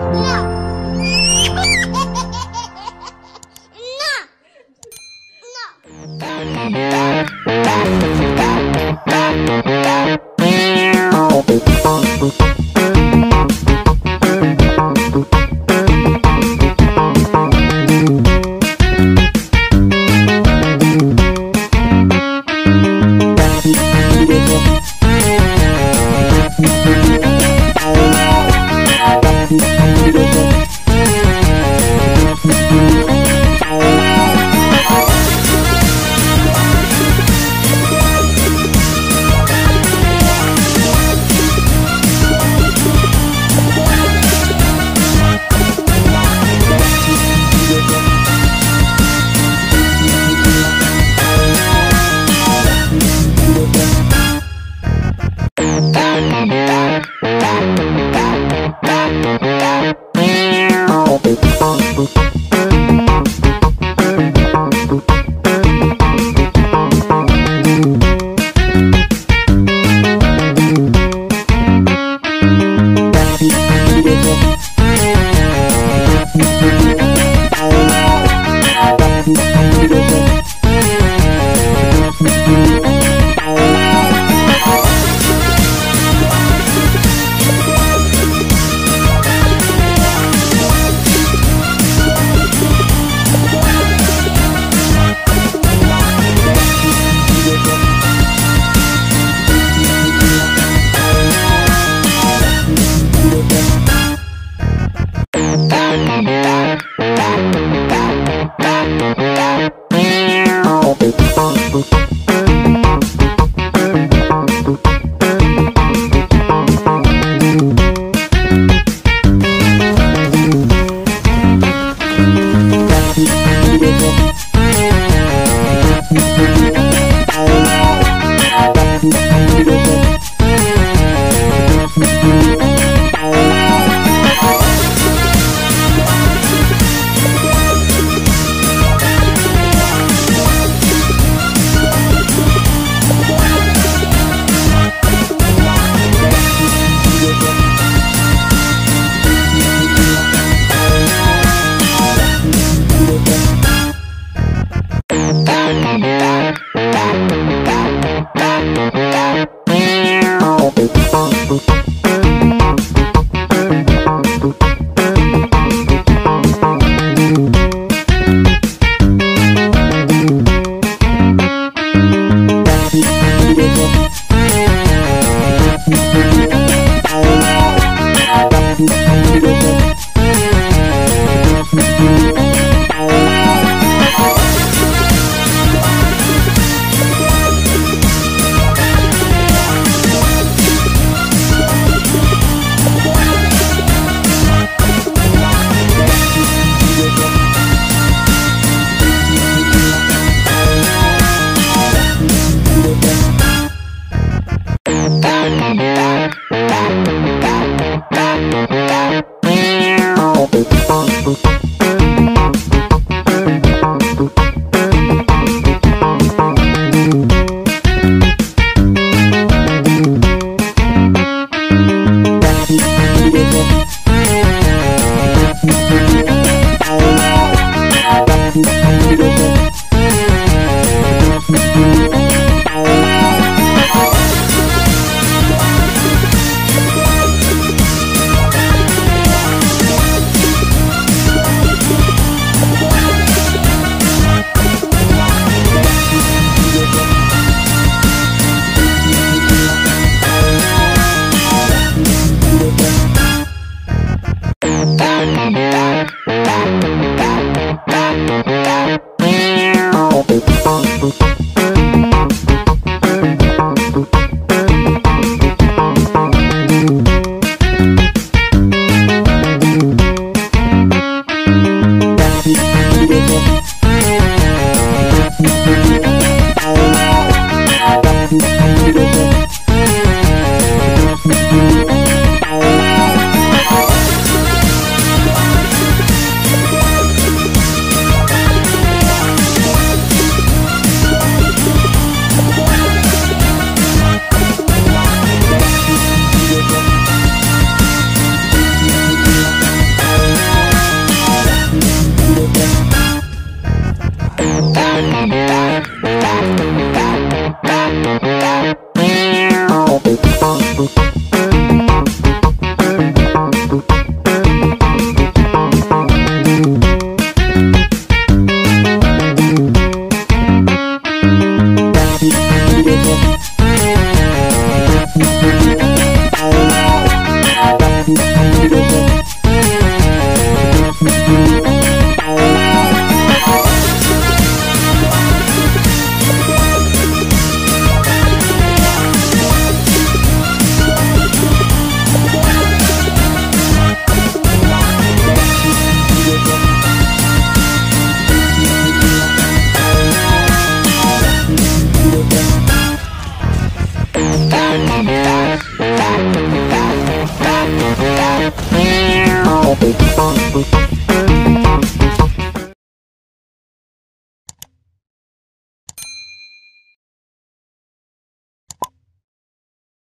No.